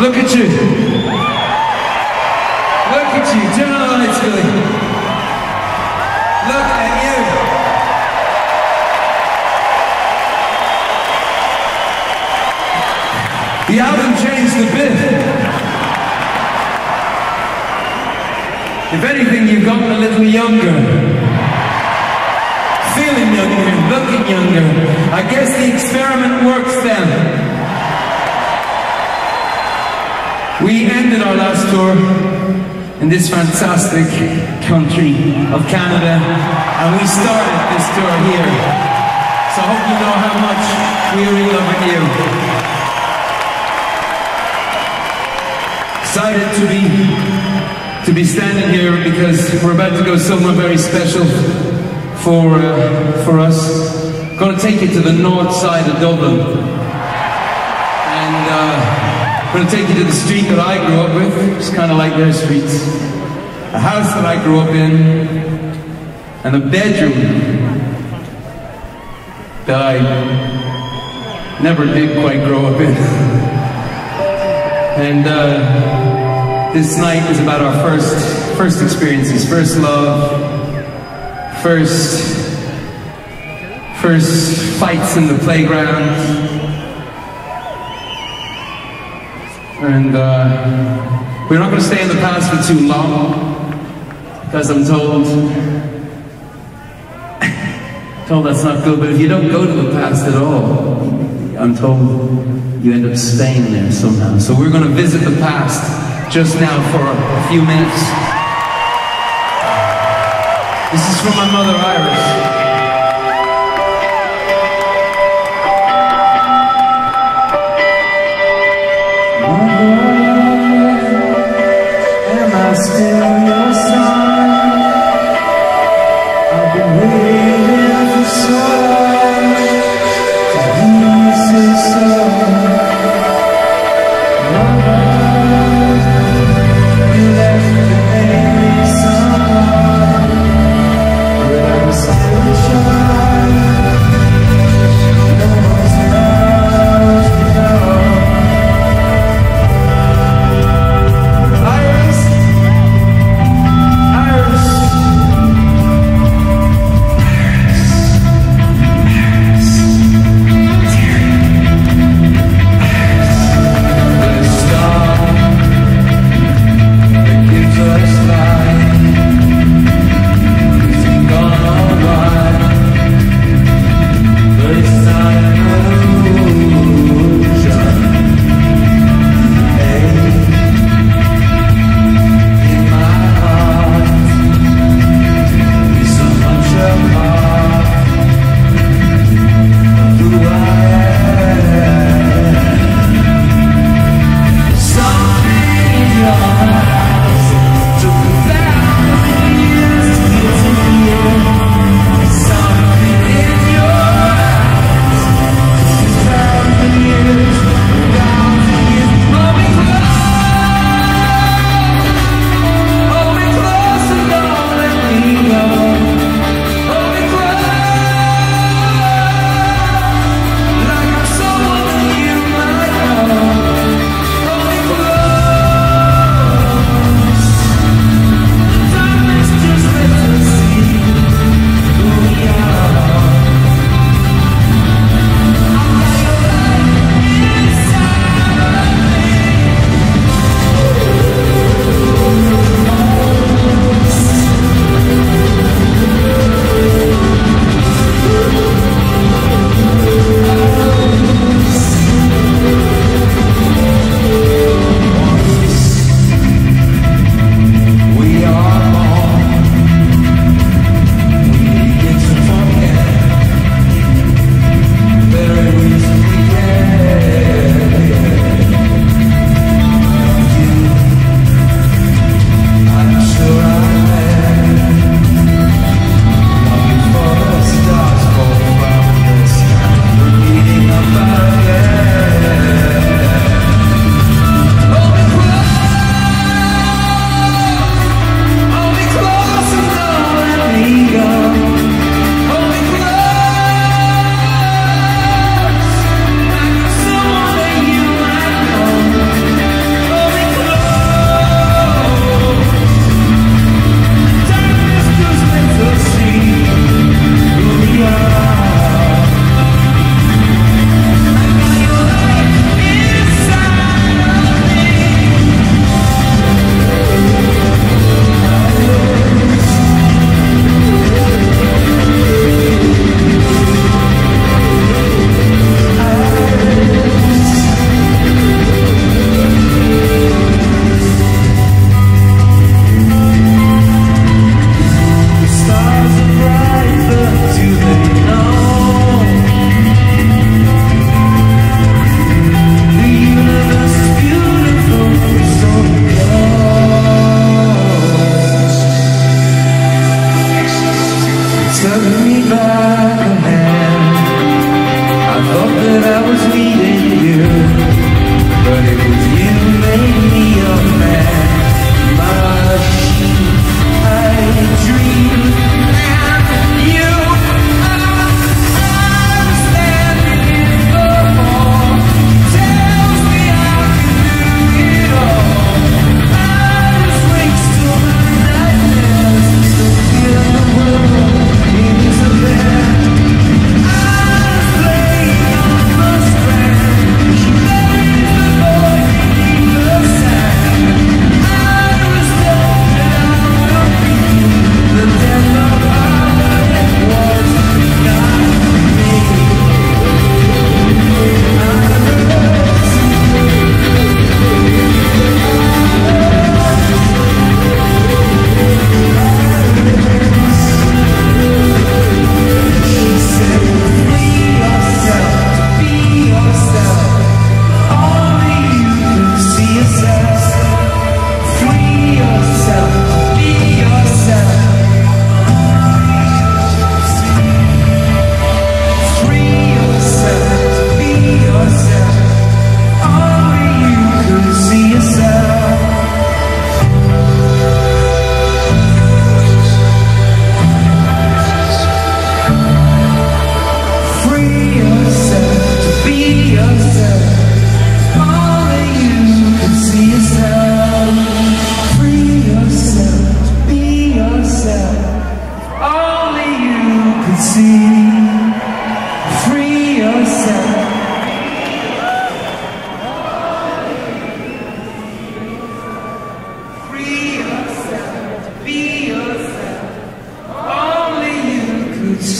Look at you. Look at you. Turn on the lights, Willie. Look at you. The album changed a bit. If anything, you've gotten a little younger. Feeling younger and looking younger. I guess the experiment works then. We ended our last tour in this fantastic country of Canada, and we started this tour here. So I hope you know how much we're in love with you. Excited to be standing here because we're about to go somewhere very special for us. I'm going to take you to the north side of Dublin, and I'm going to take you to the street that I grew up with. It's kind of like their streets. A house that I grew up in, and a bedroom that I never did quite grow up in. And this night is about our first experiences, first love, First fights in the playground, and we're not going to stay in the past for too long, because I'm told that's not good. But if you don't go to the past at all, I'm told you end up staying there somehow. So we're going to visit the past just now for a few minutes. This is from my mother, Iris.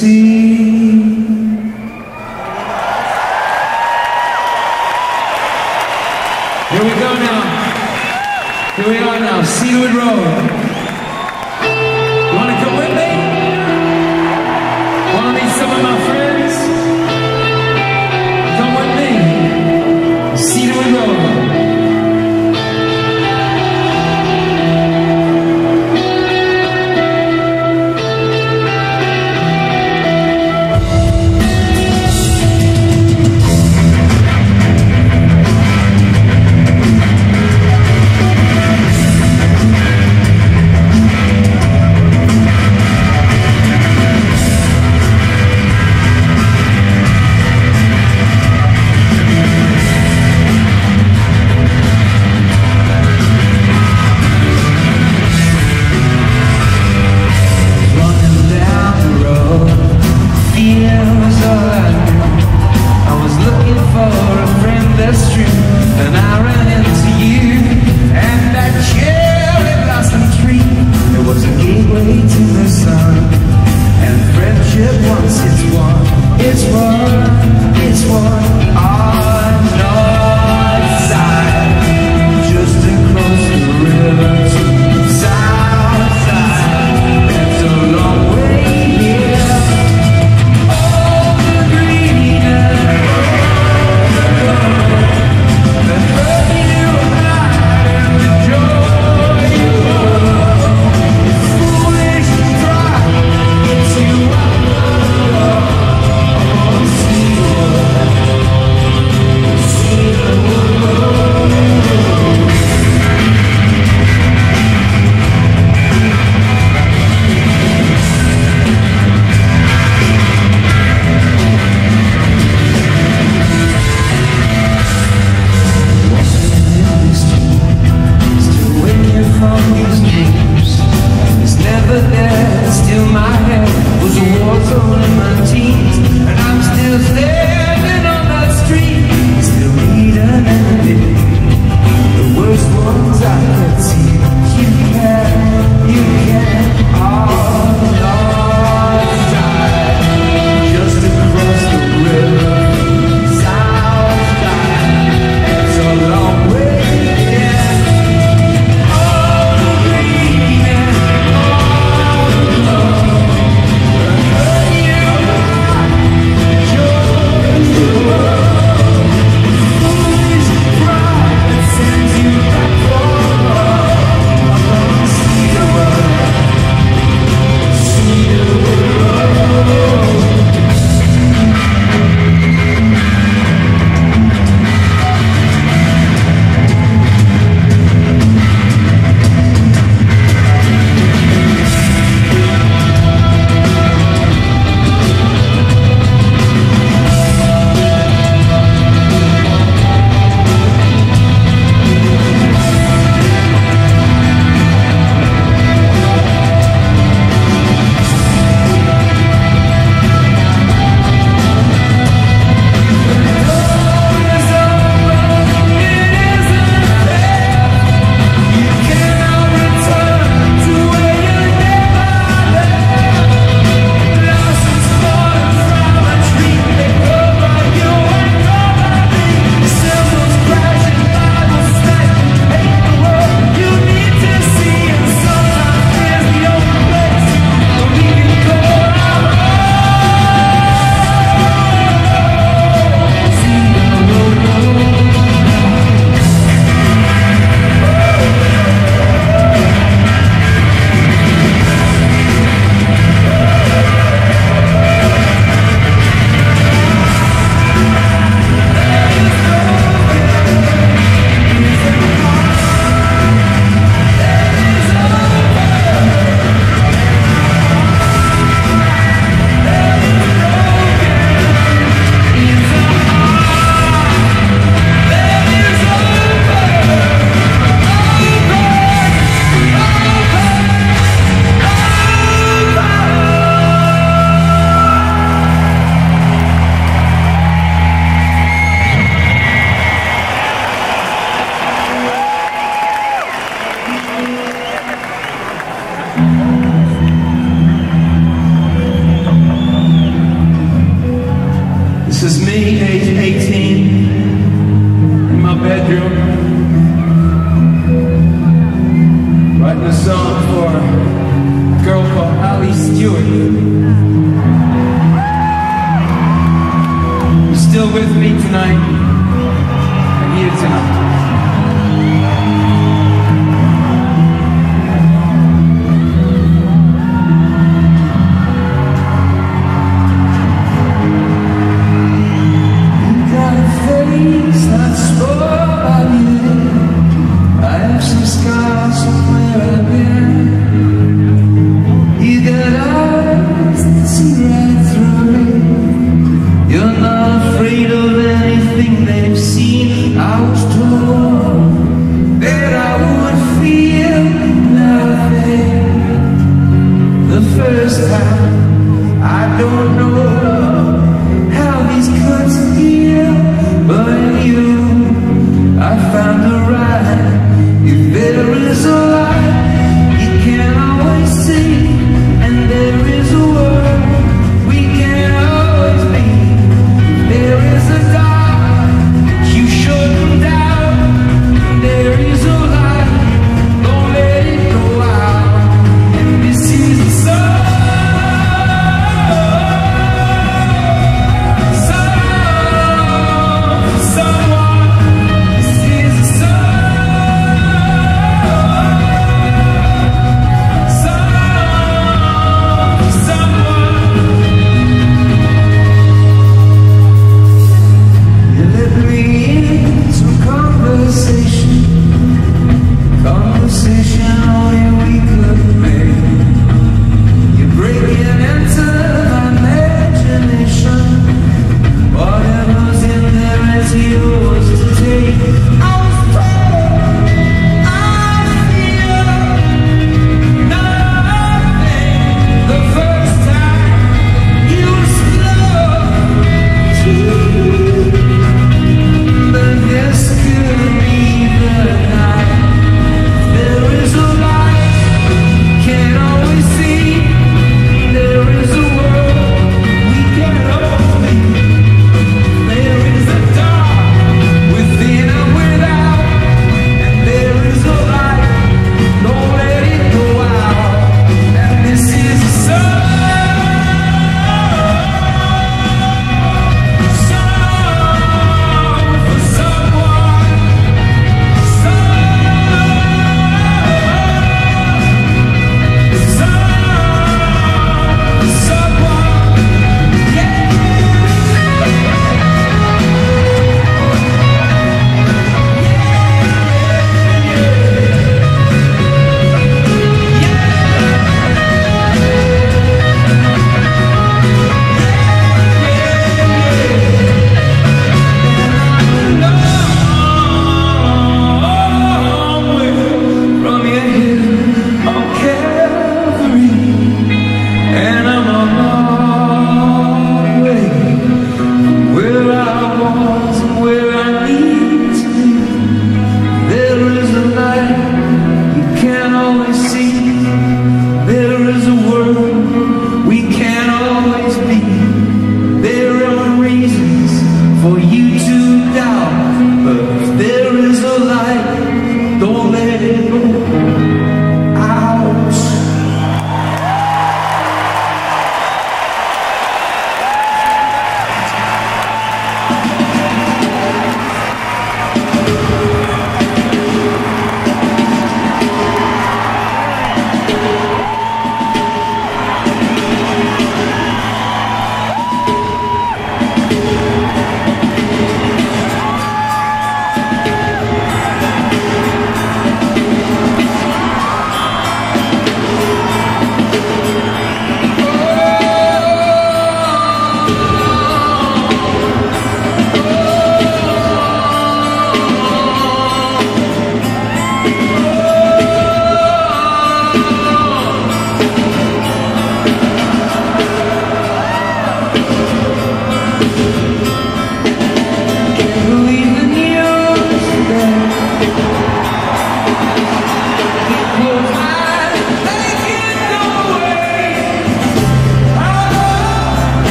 see. Here we go now. Here we are now. Cedarwood Road. You want to come with me? Want to meet some of my friends? Come with me. Cedarwood Road. tonight. I needed tonight. This is the sun.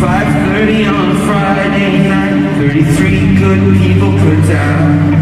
5:30 on a Friday night. 33 good people put down.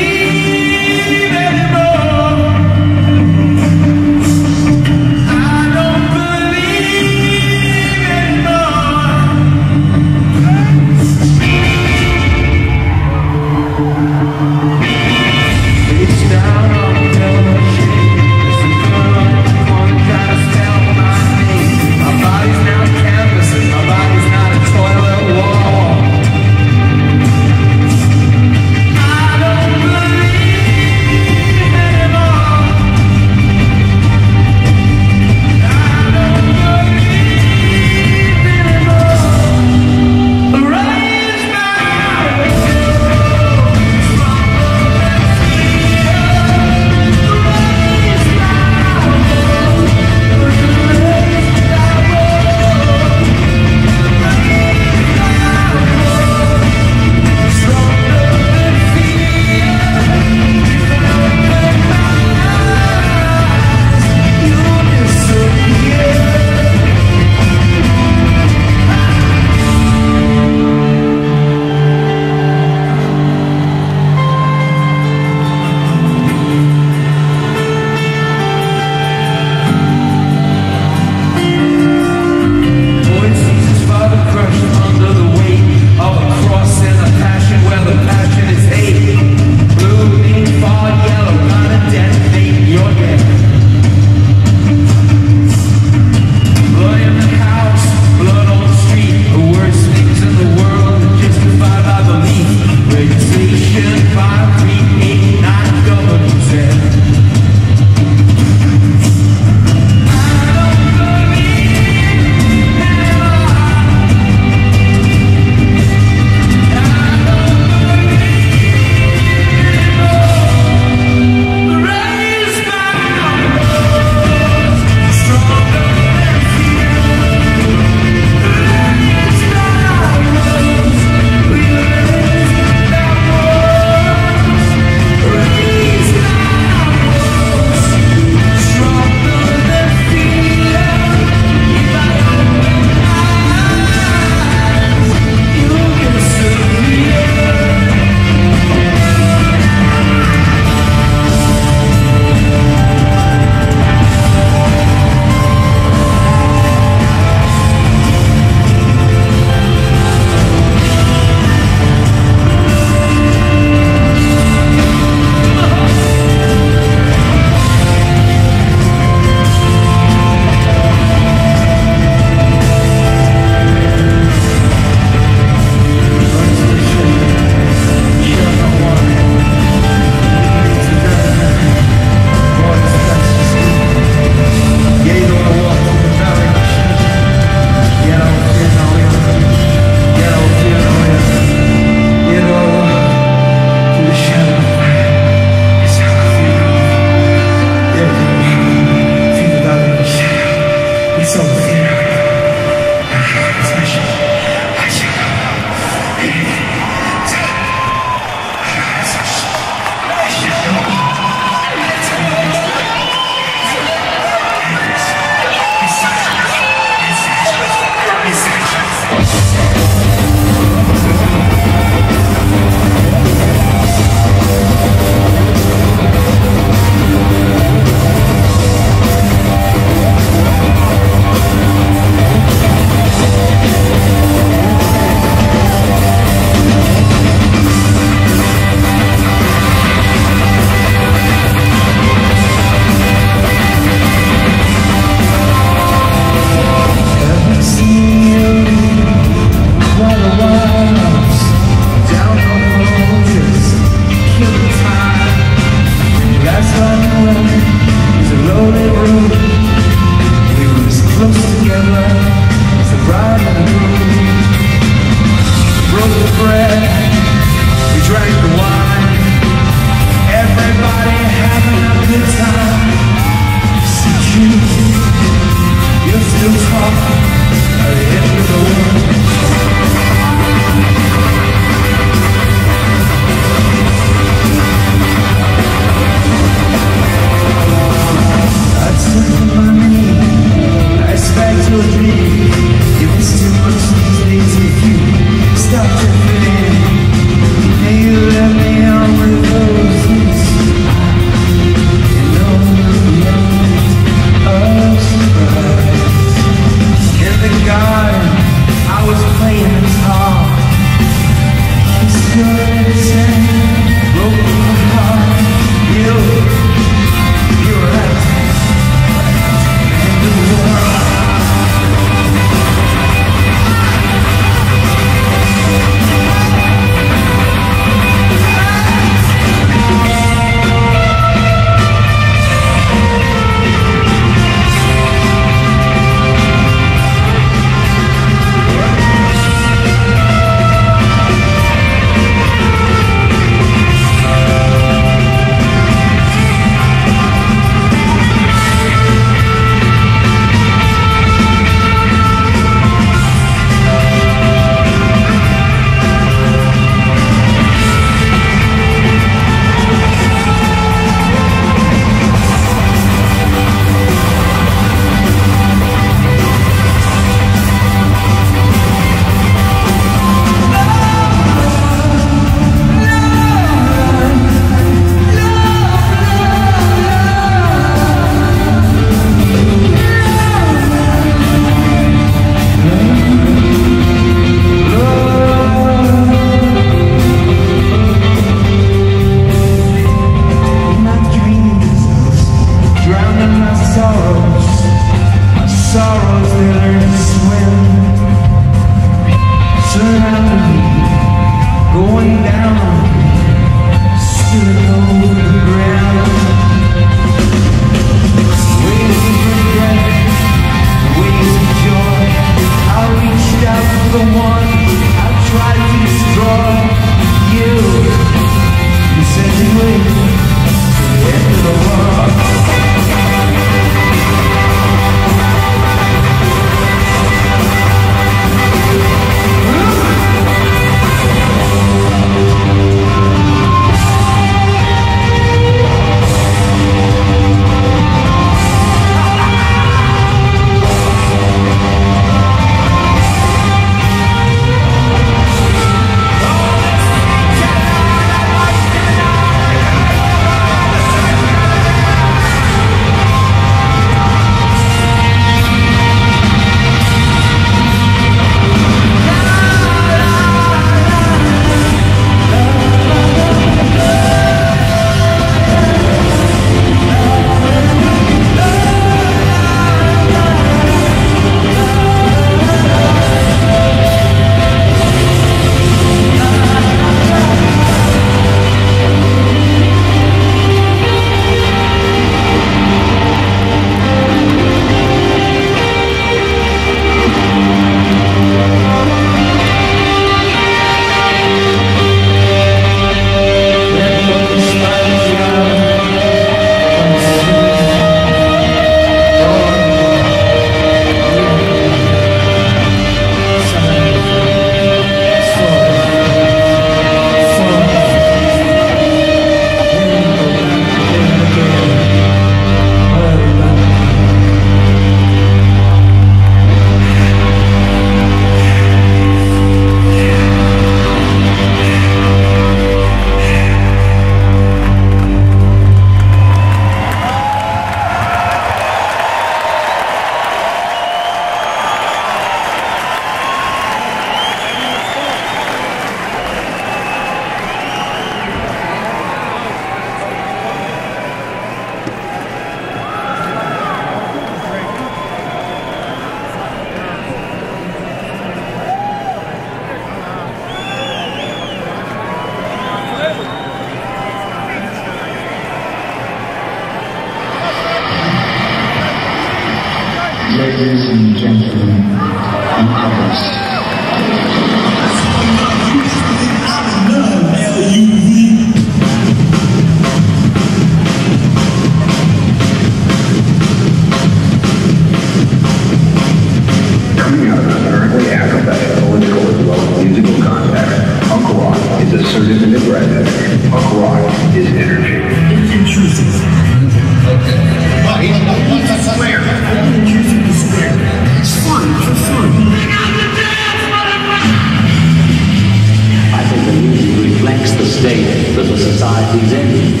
the society's end.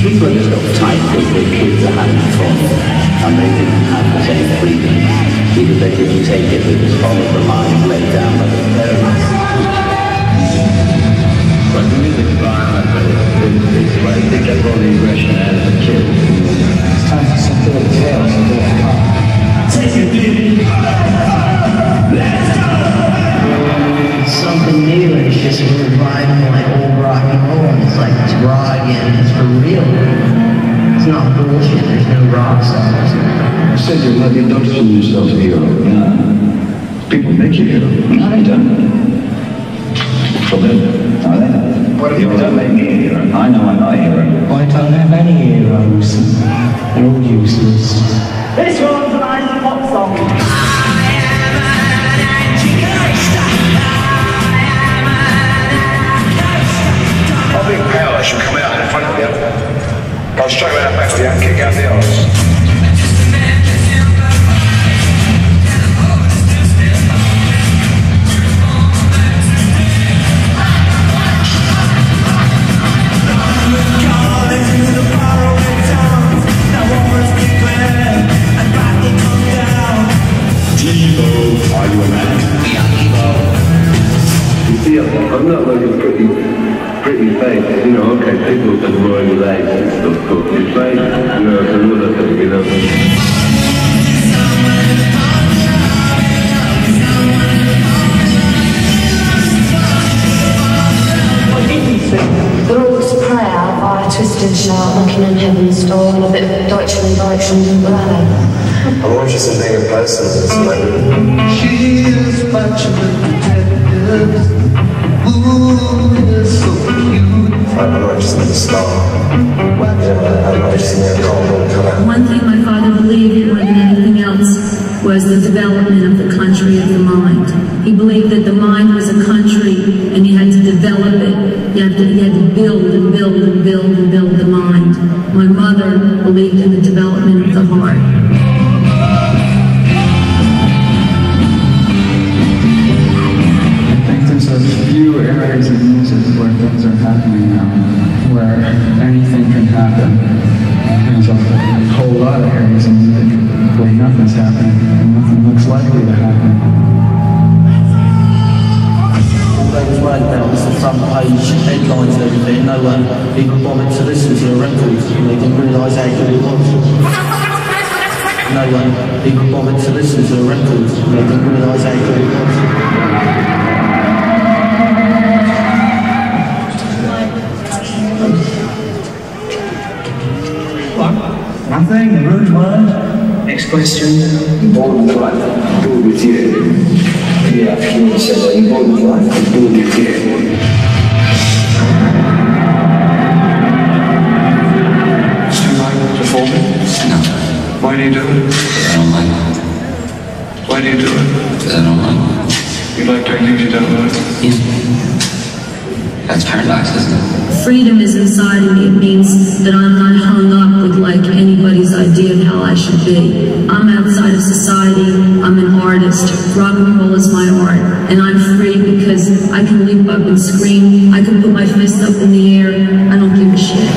People just got tight with their kids a handful, and they didn't have the same freedom, because they didn't take it, they just followed the line laid down by their parents. But music violence is where I think I brought the aggression out of the kids. It's time for some good tales to do it. Take it deep. Let's go! Something new, and it's just reviving like old rock and roll, and it's like it's raw again, it's for real. It's not bullshit, there's no rock songs. You said you're lucky, don't turn yourself a hero. Yeah. People make you hero. No, they don't. For them. No, they don't. What if you don't make me a hero? I know I'm not a hero. I don't have any heroes. They're all useless. This one's an Ice Pop song. Big power should come out in front of you. Go straight around back with you and kick out the arse. Devo, are you a man? Yeah, you see, I'm not looking pretty face, you know, okay, people have been more in life and stuff, but it's like, you know, it's another thing, you know. I didn't think they're always proud by a twisted shark looking in heaven's door and a bit of Deutschland ballet. I'm watching something in person, it's like... She is much of a detective. Ooh, you're so cute. I'm not just like a star. I'm not just in a cold color. One thing my father believed more than anything else was the development of the country of the mind. He believed that the mind was a country and you had to develop it. You had to build and build and build and build the mind. My mother believed in the development of the heart. Few areas of music where things are happening now, where anything can happen. There's a whole lot of areas of music where nothing's happening and nothing looks likely to happen. All those right now, it's the front page, headlines and everything. No one even bothered to listen to a record. They didn't realise how good it was. No one even bothered to listen to a record. They didn't realise how good it was. Nothing, a rude word. Next question. You're born with life, I'm born with you. Yeah, I think he said that. You're born with life, I'm born with you. Do you like performing? No. Why do you do it? Because I don't like it. Why do you do it? Because I don't like it. You like doing things you don't like? Yeah. That's paradise, isn't it? Freedom is inside of me. It means that I'm not hung up with like anybody's idea of how I should be. I'm outside of society. I'm an artist. Rock and roll is my art. And I'm free because I can leap up and scream. I can put my fist up in the air. I don't give a shit.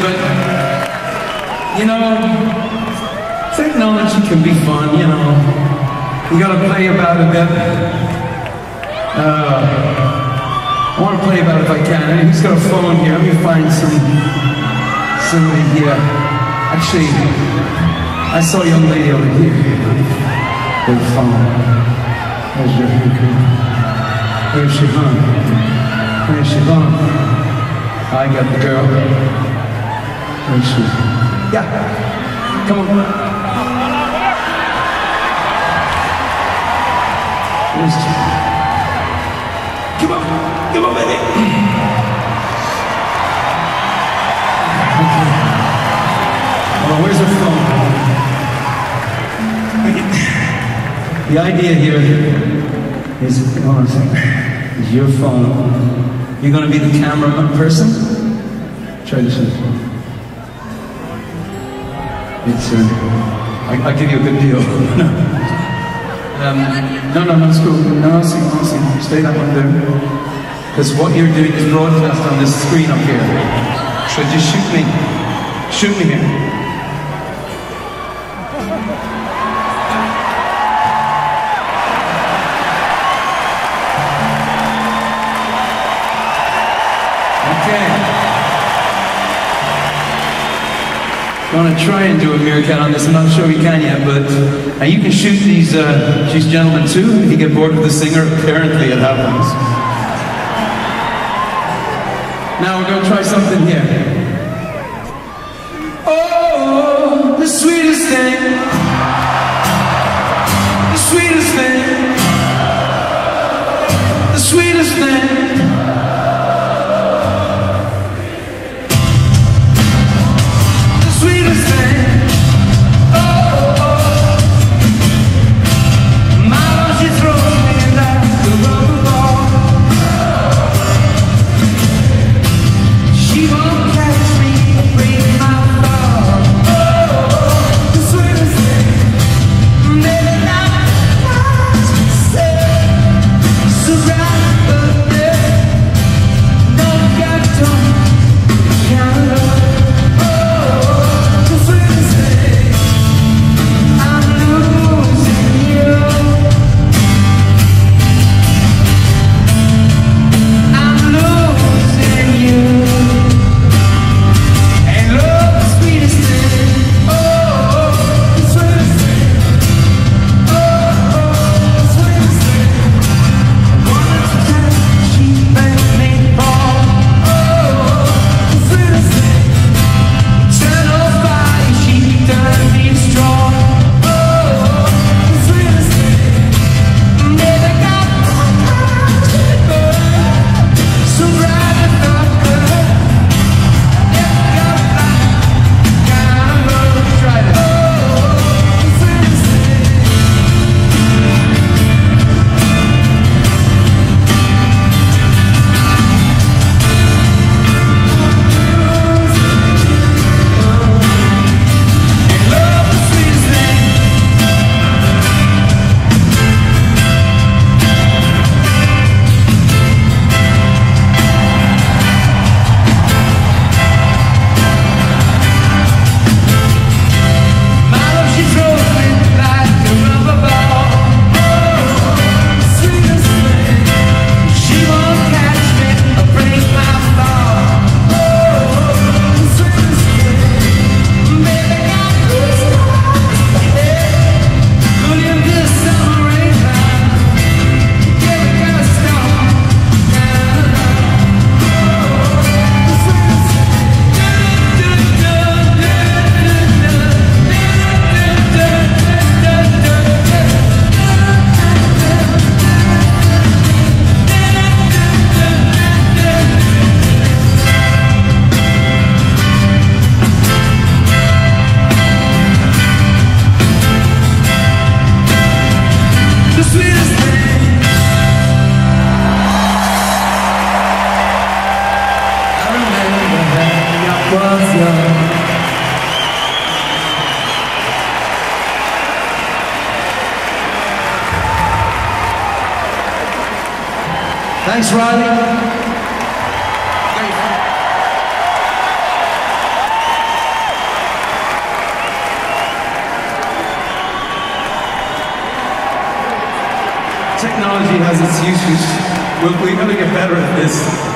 but you know, technology can be fun, you know. You gotta play about it a bit. I wanna play about it if I can. Who's got a phone here? Let me find somebody here. Actually, I saw a young lady over here with a phone. Where's she from? Where's she from? I got the girl. Yeah, come on. Come on, baby. Okay. Well, where's her phone? The idea here is, hold on a second, is your phone. You're gonna be the camera person? Try this one. It's I'll give you a good deal. No, it's cool. No, see, stay that one there. Because what you're doing is broadcast on this screen up here. So just shoot me here. I'm going to try and do a meerkat on this. I'm not sure we can yet, but you can shoot these gentlemen too. If you get bored with the singer, apparently it happens. Now we're going to try something here. Oh, the sweetest thing. The sweetest thing. The sweetest thing. Thanks, Riley. has its uses. We're going to get better at this.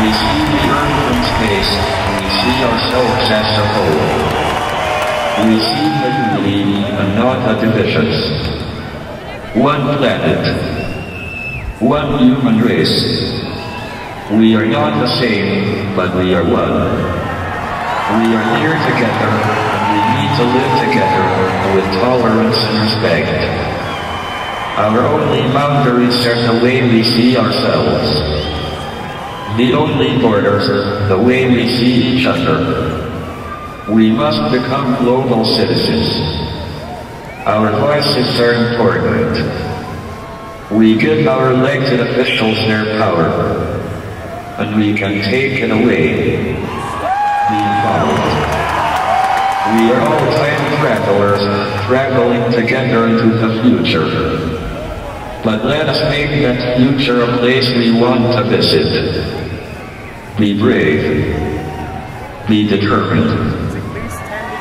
we see the earth from space, we see ourselves as a whole. We see the unity and not the divisions. One planet, one human race. We are not the same, but we are one. We are here together, and we need to live together with tolerance and respect. Our only boundaries are the way we see ourselves. The only borders are the way we see each other. We must become global citizens. Our voices are important. We give our elected officials their power, and we can take it away. Be involved. We are all time travelers, traveling together into the future. But let us make that future a place we want to visit. Be brave. Be determined.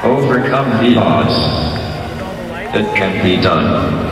Overcome the odds. It can be done.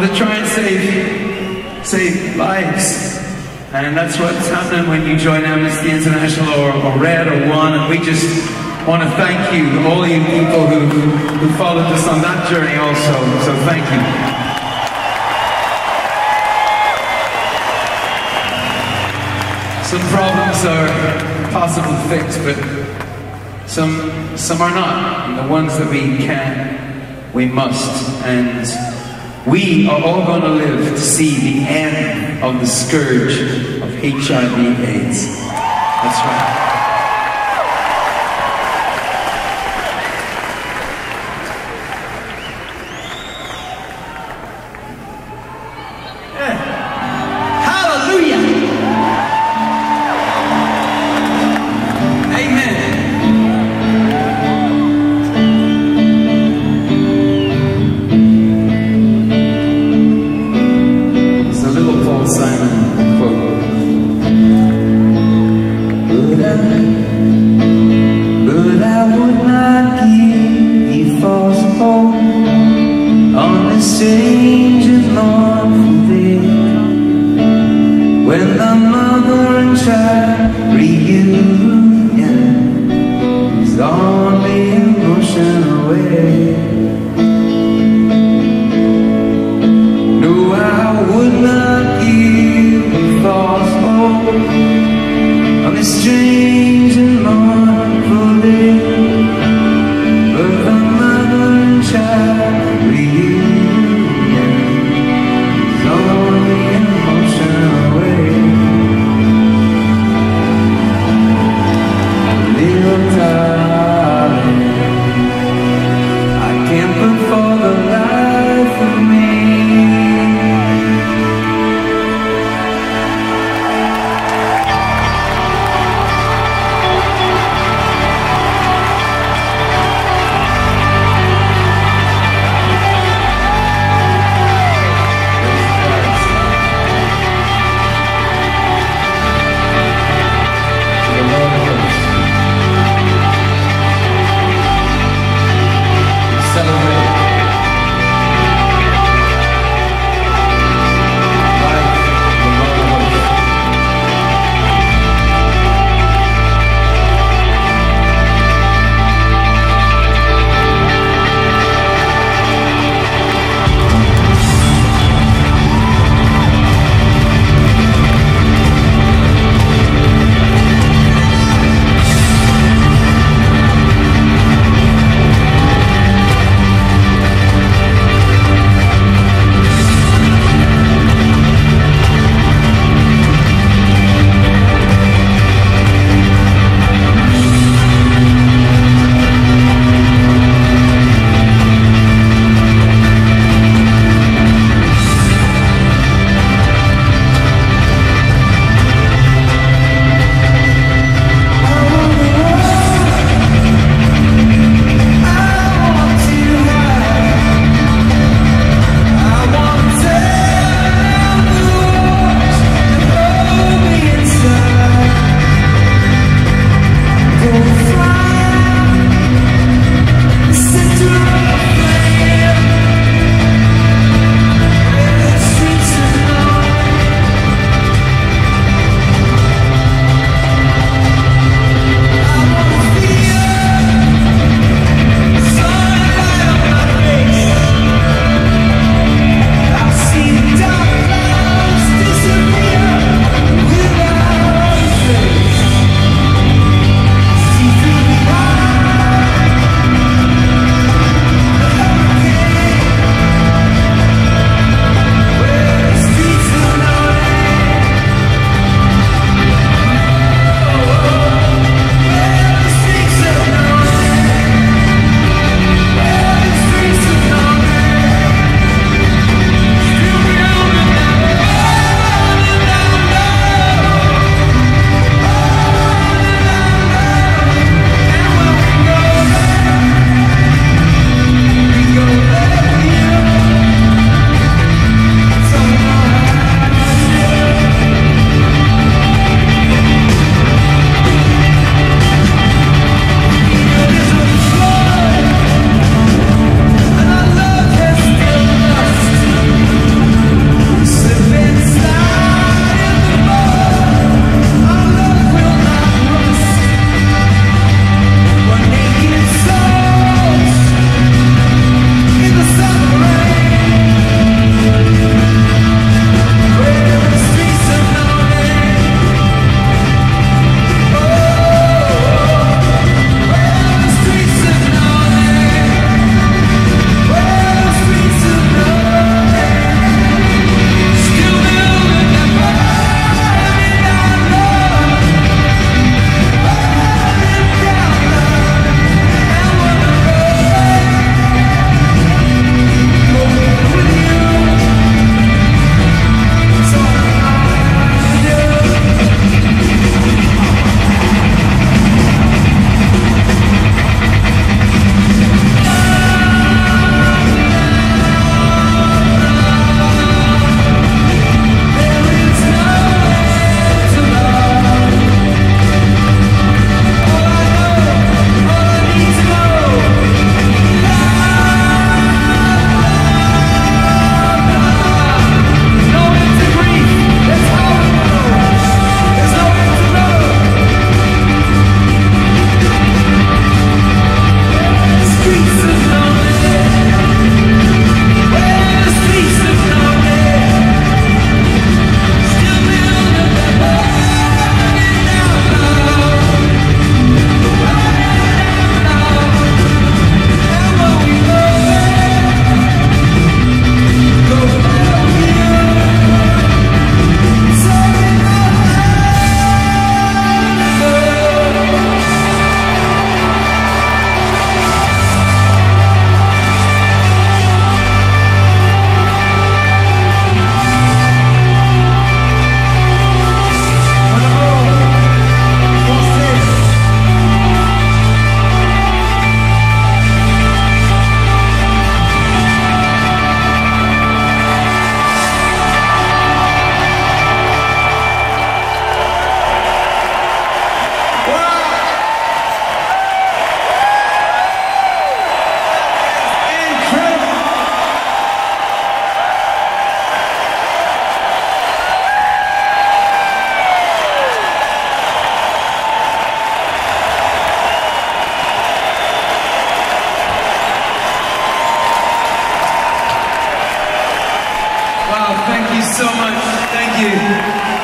To try and save lives. And that's what's happening when you join Amnesty International or Red or One. And we just want to thank you, all you people who followed us on that journey also. So thank you. Some problems are possible to fix, but some are not. And the ones that we can, we must. And we are all going to live to see the end of the scourge of HIV/AIDS. That's right. Yeah. Hallelujah! Amen.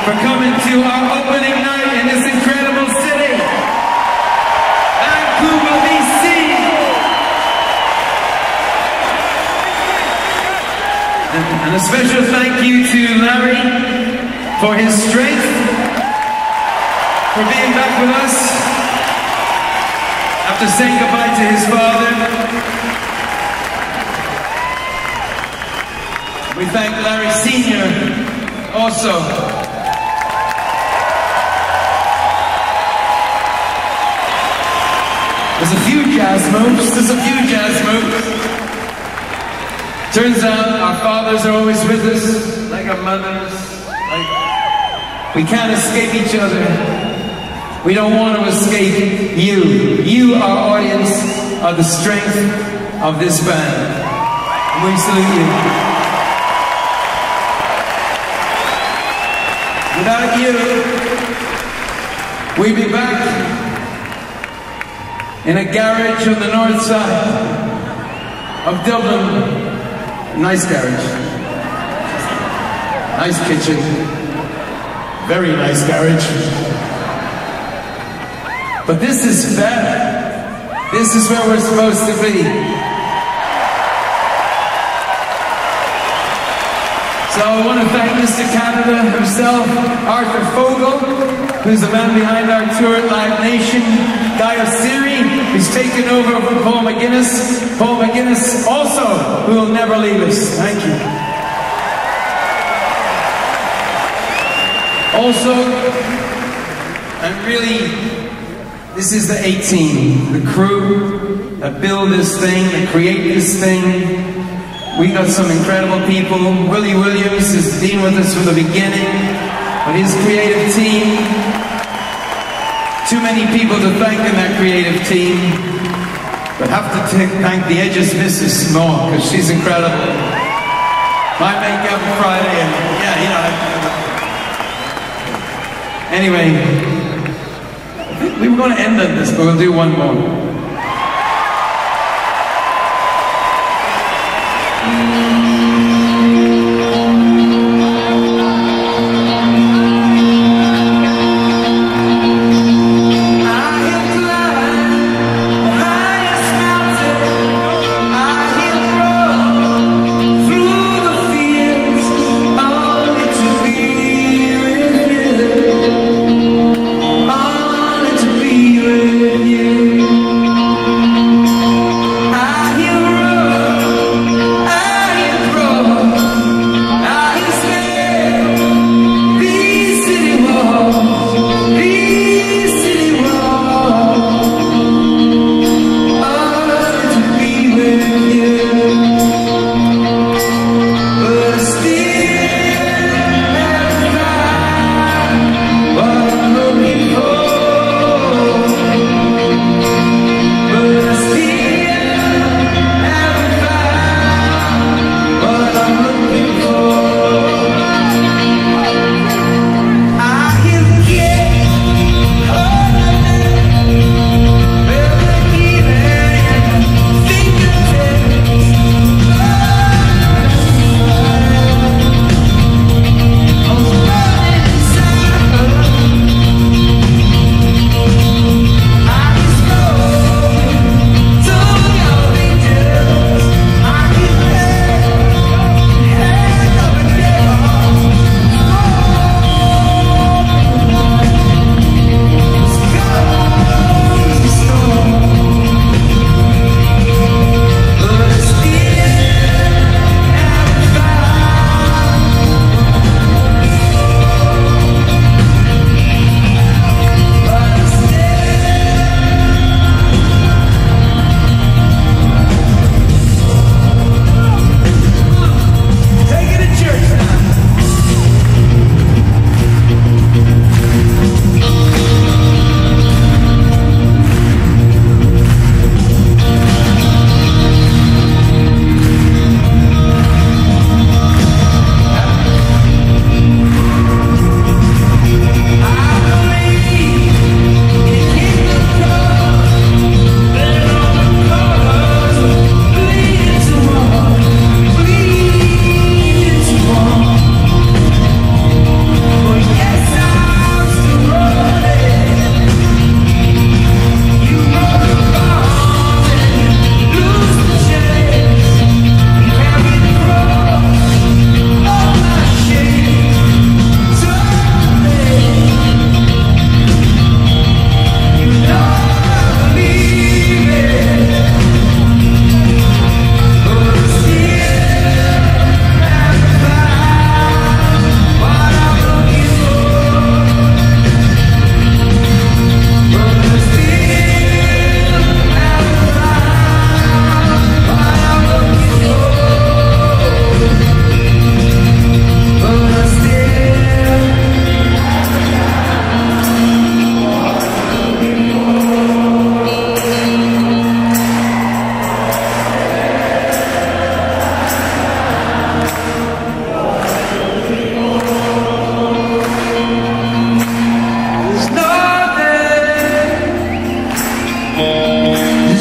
for coming to our opening night in this incredible city, Vancouver, BC. And a special thank you to Larry for his strength, for being back with us after saying goodbye to his father. We thank Larry Sr. also. There's a few jazz moves, Turns out our fathers are always with us, like our mothers. Like, we can't escape each other. We don't want to escape you. You, our audience, are the strength of this band. And we salute you. Without you, we'd be back in a garage on the north side of Dublin. Nice garage. Nice kitchen. Very nice garage. But this is better. This is where we're supposed to be. So I want to thank Mr. Canada himself, Arthur Fogel, who's the man behind our tour at Live Nation, Guy Oseary, who's taken over from Paul McGuinness. Paul McGuinness also, who will never leave us. Thank you. Also, I'm really, this is the A team, the crew that build this thing, that create this thing. We got some incredible people. Willie Williams has been with us from the beginning, but his creative team. Too many people to thank in that creative team, but have to thank the Edges Mrs. Moore, because she's incredible. My makeup Friday, and yeah, you know. Anyway, I think we were going to end on this, but we'll do one more.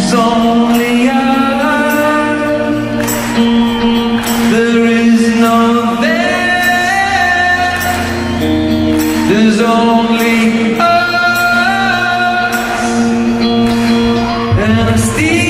There's only us, and I still